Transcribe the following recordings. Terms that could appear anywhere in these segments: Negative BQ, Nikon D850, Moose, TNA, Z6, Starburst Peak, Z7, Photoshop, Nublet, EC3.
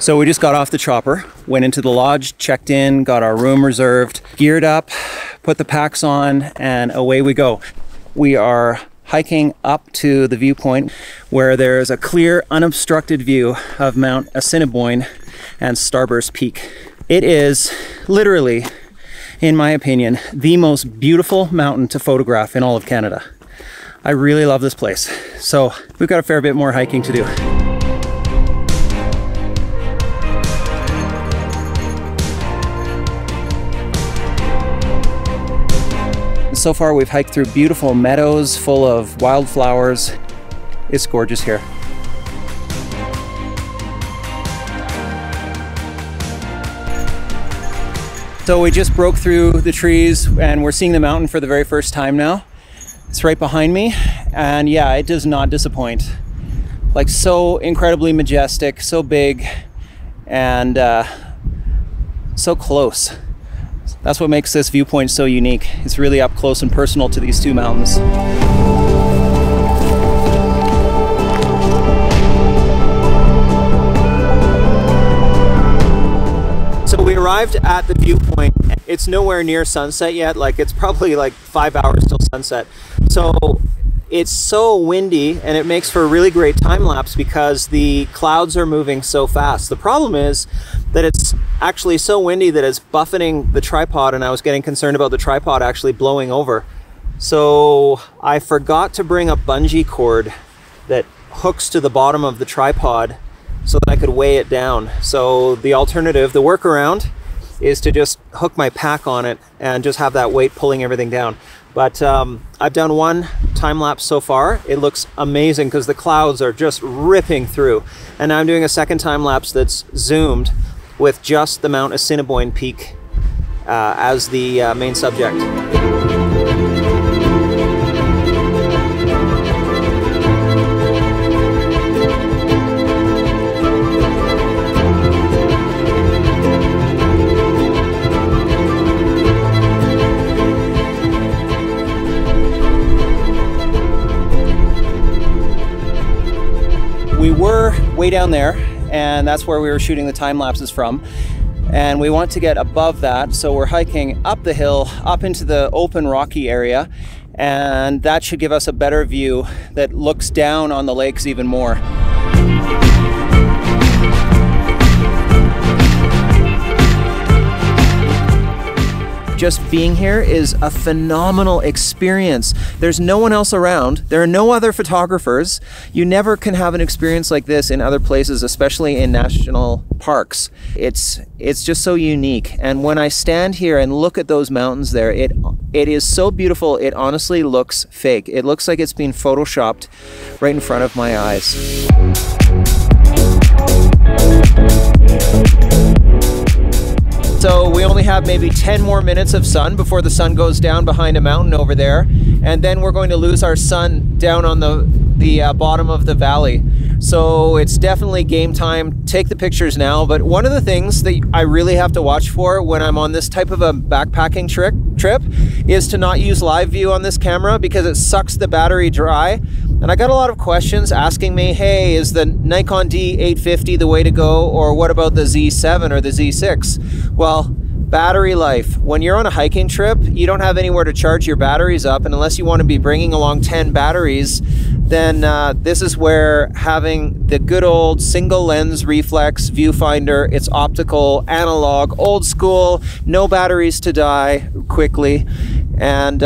So we just got off the chopper, went into the lodge, checked in, got our room reserved, geared up, put the packs on, and away we go. We are hiking up to the viewpoint where there's a clear, unobstructed view of Mount Assiniboine and Starburst Peak. It is literally, in my opinion, the most beautiful mountain to photograph in all of Canada. I really love this place. So we've got a fair bit more hiking to do. So far we've hiked through beautiful meadows full of wildflowers. It's gorgeous here. So we just broke through the trees and we're seeing the mountain for the very first time now. It's right behind me, and yeah, it does not disappoint. Like, so incredibly majestic, so big, and so close. That's what makes this viewpoint so unique. It's really up close and personal to these two mountains. So we arrived at the viewpoint. It's nowhere near sunset yet. Like, it's probably like 5 hours till sunset. So it's so windy, and it makes for a really great time lapse because the clouds are moving so fast. The problem is that it's actually so windy that it's buffeting the tripod, and I was getting concerned about the tripod actually blowing over. So I forgot to bring a bungee cord that hooks to the bottom of the tripod so that I could weigh it down. So the alternative, the workaround, is to just hook my pack on it and just have that weight pulling everything down. But I've done one time lapse so far. It looks amazing because the clouds are just ripping through. And now I'm doing a second time lapse that's zoomed with just the Mount Assiniboine Peak as the main subject. We were way down there, and that's where we were shooting the time lapses from, and we want to get above that, so we're hiking up the hill up into the open rocky area, and that should give us a better view that looks down on the lakes even more. Just being here is a phenomenal experience. There's no one else around. There are no other photographers. You never can have an experience like this in other places, especially in national parks. It's just so unique. And when I stand here and look at those mountains there, it is so beautiful. It honestly looks fake. It looks like it's been photoshopped right in front of my eyes. So we only have maybe 10 more minutes of sun before the sun goes down behind a mountain over there, and then we're going to lose our sun down on the bottom of the valley. So it's definitely game time. Take the pictures now. But one of the things that I really have to watch for when I'm on this type of a backpacking trip is to not use live view on this camera, because it sucks the battery dry. And I got a lot of questions asking me, hey, is the Nikon D850 the way to go, or what about the Z7 or the Z6? Well, battery life. When you're on a hiking trip, you don't have anywhere to charge your batteries up, and unless you want to be bringing along 10 batteries, then this is where having the good old single lens reflex viewfinder, it's optical, analog, old school, no batteries to die quickly. And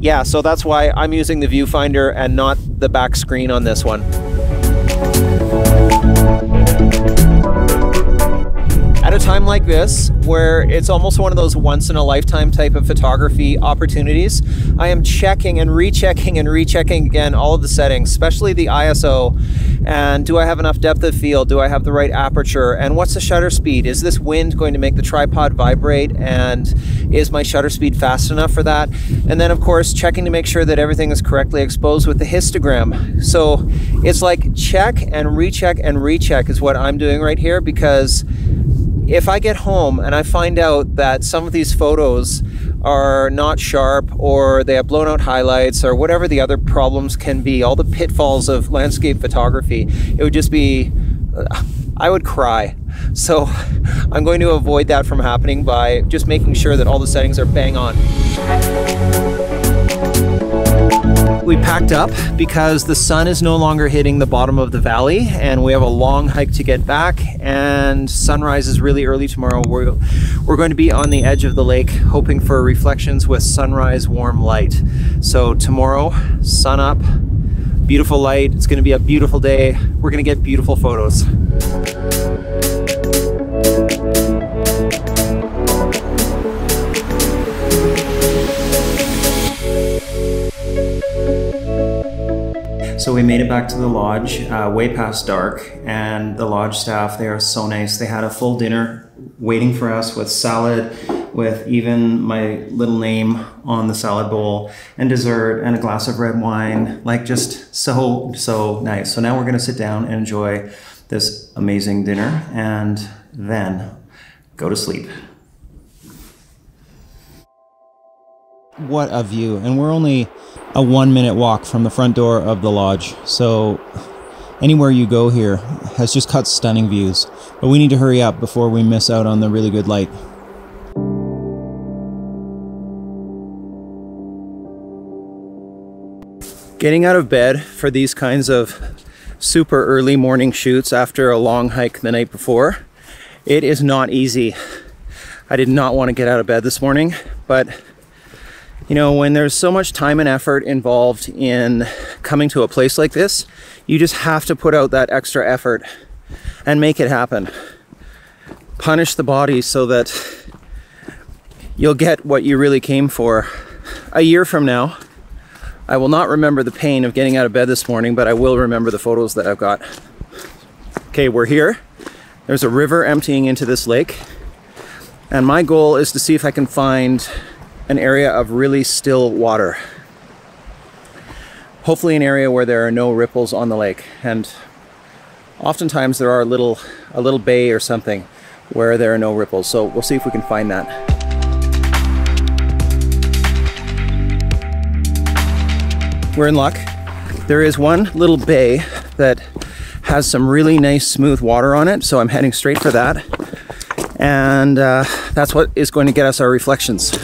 yeah, so that's why I'm using the viewfinder and not the back screen on this one. At a a time like this, where it's almost one of those once-in-a-lifetime type of photography opportunities, I am checking and rechecking and rechecking again all of the settings, especially the ISO, and do I have enough depth of field, do I have the right aperture, and what's the shutter speed? Is this wind going to make the tripod vibrate, and is my shutter speed fast enough for that? And then of course checking to make sure that everything is correctly exposed with the histogram. So it's like check and recheck is what I'm doing right here, because if I get home and I find out that some of these photos are not sharp, or they have blown out highlights, or whatever the other problems can be, all the pitfalls of landscape photography, it would just be, I would cry. So I'm going to avoid that from happening by just making sure that all the settings are bang on. We packed up because the sun is no longer hitting the bottom of the valley, and we have a long hike to get back, and sunrise is really early tomorrow. We're going to be on the edge of the lake hoping for reflections with sunrise warm light. So tomorrow, sun up, beautiful light. It's going to be a beautiful day. We're going to get beautiful photos. So we made it back to the lodge way past dark, and the lodge staff, they are so nice. They had a full dinner waiting for us with salad, with even my little name on the salad bowl, and dessert and a glass of red wine. Like, just so nice. So now we're gonna sit down and enjoy this amazing dinner and then go to sleep. What a view, and we're only a 1-minute walk from the front door of the lodge, so anywhere you go here has just got stunning views. But we need to hurry up before we miss out on the really good light. Getting out of bed for these kinds of super early morning shoots after a long hike the night before, it is not easy. I did not want to get out of bed this morning, but you know, when there's so much time and effort involved in coming to a place like this, you just have to put out that extra effort and make it happen. Punish the body so that you'll get what you really came for. A year from now, I will not remember the pain of getting out of bed this morning, but I will remember the photos that I've got. Okay, we're here. There's a river emptying into this lake, and my goal is to see if I can find an area of really still water. Hopefully an area where there are no ripples on the lake. And oftentimes there are a little bay or something where there are no ripples. So we'll see if we can find that. We're in luck. There is one little bay that has some really nice smooth water on it. So I'm heading straight for that. And that's what is going to get us our reflections.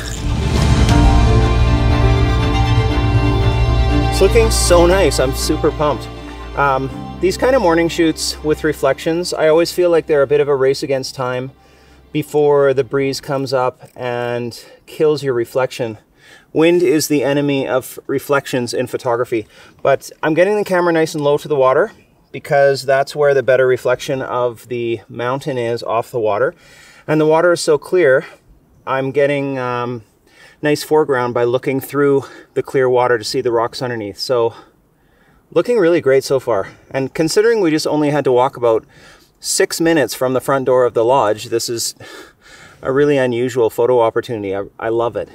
It's looking so nice. I'm super pumped. These kind of morning shoots with reflections, I always feel like they're a bit of a race against time before the breeze comes up and kills your reflection. Wind is the enemy of reflections in photography, but I'm getting the camera nice and low to the water because that's where the better reflection of the mountain is off the water. And the water is so clear, I'm getting nice foreground by looking through the clear water to see the rocks underneath. So looking really great so far. And considering we just only had to walk about 6 minutes from the front door of the lodge, this is a really unusual photo opportunity. I love it.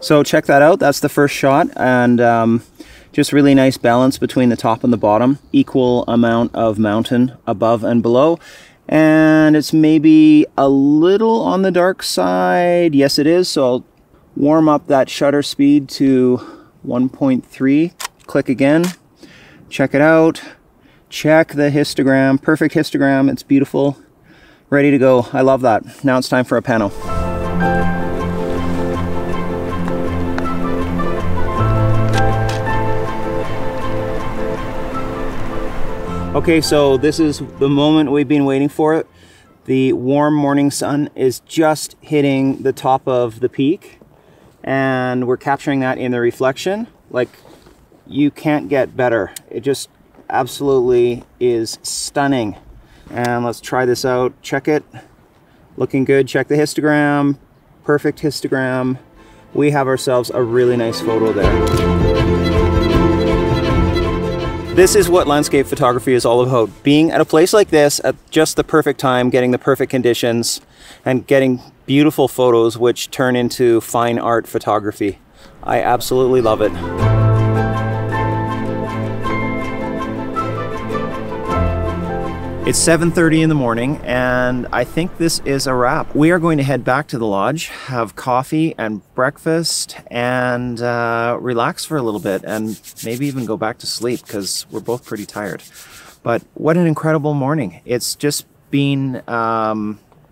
So check that out. That's the first shot, and just really nice balance between the top and the bottom. Equal amount of mountain above and below. And it's maybe a little on the dark side. Yes, it is. So I'll warm up that shutter speed to 1.3. Click again. Check it out. Check the histogram. Perfect histogram. It's beautiful. Ready to go. I love that. Now it's time for a pano. Okay, so this is the moment we've been waiting for. The warm morning sun is just hitting the top of the peak, and we're capturing that in the reflection. Like, you can't get better. It just, absolutely is stunning. And let's try this out, check it. Looking good, check the histogram. Perfect histogram. We have ourselves a really nice photo there. This is what landscape photography is all about. Being at a place like this at just the perfect time, getting the perfect conditions, and getting beautiful photos which turn into fine art photography. I absolutely love it. It's 7:30 in the morning, and I think this is a wrap. We are going to head back to the lodge, have coffee and breakfast, and relax for a little bit, and maybe even go back to sleep because we're both pretty tired. But what an incredible morning. It's just been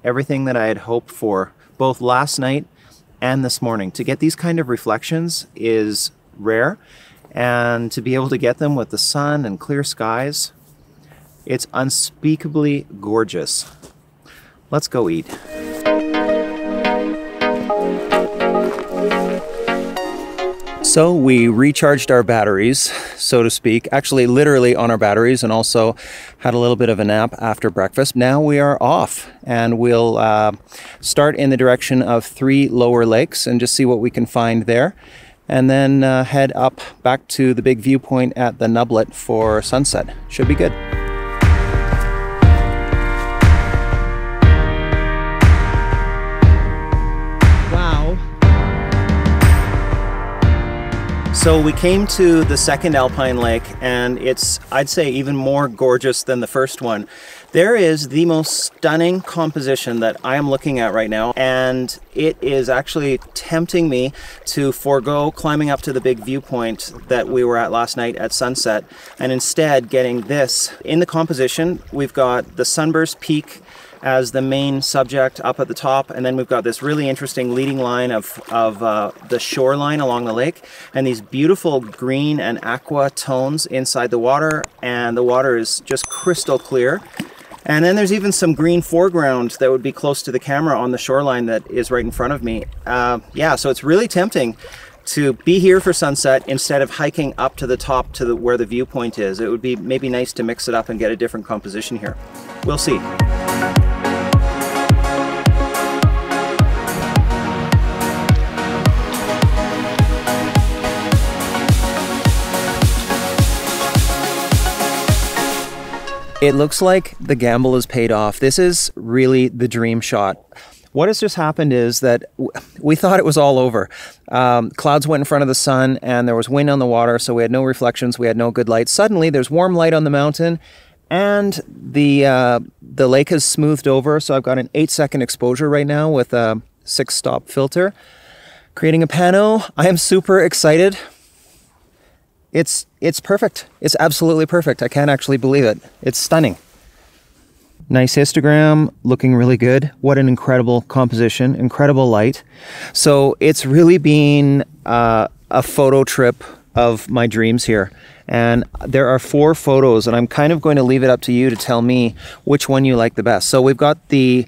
everything that I had hoped for, both last night and this morning. To get these kind of reflections is rare, and to be able to get them with the sun and clear skies, it's unspeakably gorgeous. Let's go eat. So we recharged our batteries, so to speak, actually literally on our batteries, and also had a little bit of a nap after breakfast. Now we are off, and we'll start in the direction of Three Lower Lakes and just see what we can find there. And then head up back to the big viewpoint at the Nublet for sunset. Should be good. Wow. So we came to the second alpine lake, and it's, I'd say, even more gorgeous than the first one. There is the most stunning composition that I am looking at right now, and it is actually tempting me to forego climbing up to the big viewpoint that we were at last night at sunset, and instead getting this. In the composition, we've got the Starburst Peak as the main subject up at the top, and then we've got this really interesting leading line of the shoreline along the lake, and these beautiful green and aqua tones inside the water, and the water is just crystal clear. And then there's even some green foreground that would be close to the camera on the shoreline that is right in front of me. Yeah, so it's really tempting to be here for sunset instead of hiking up to the top to where the viewpoint is. It would be maybe nice to mix it up and get a different composition here. We'll see. It looks like the gamble is paid off. This is really the dream shot. What has just happened is that we thought it was all over. Clouds went in front of the sun, and there was wind on the water, so we had no reflections, we had no good light. Suddenly, there's warm light on the mountain, and the lake has smoothed over, so I've got an 8-second exposure right now with a 6-stop filter. Creating a pano. I am super excited. It's perfect. It's absolutely perfect. I can't actually believe it. It's stunning. Nice histogram, looking really good. What an incredible composition, incredible light. So it's really been a photo trip of my dreams here. And there are 4 photos, and I'm kind of going to leave it up to you to tell me which one you like the best. So we've got the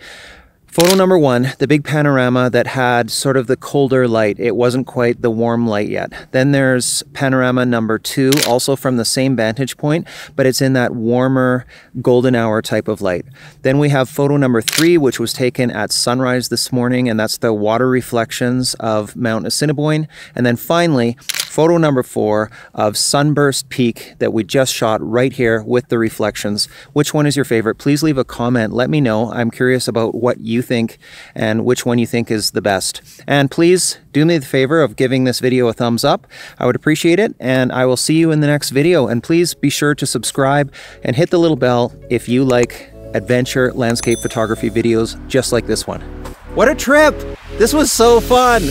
photo number 1, the big panorama that had sort of the colder light. It wasn't quite the warm light yet. Then there's panorama number 2, also from the same vantage point, but it's in that warmer golden hour type of light. Then we have photo number 3, which was taken at sunrise this morning, and that's the water reflections of Mount Assiniboine. And then finally, photo number 4 of Starburst Peak that we just shot right here with the reflections. Which one is your favorite? Please leave a comment. Let me know. I'm curious about what you think and which one you think is the best. And please do me the favor of giving this video a thumbs up. I would appreciate it, and I will see you in the next video. And please be sure to subscribe and hit the little bell if you like adventure landscape photography videos just like this one. What a trip! This was so fun!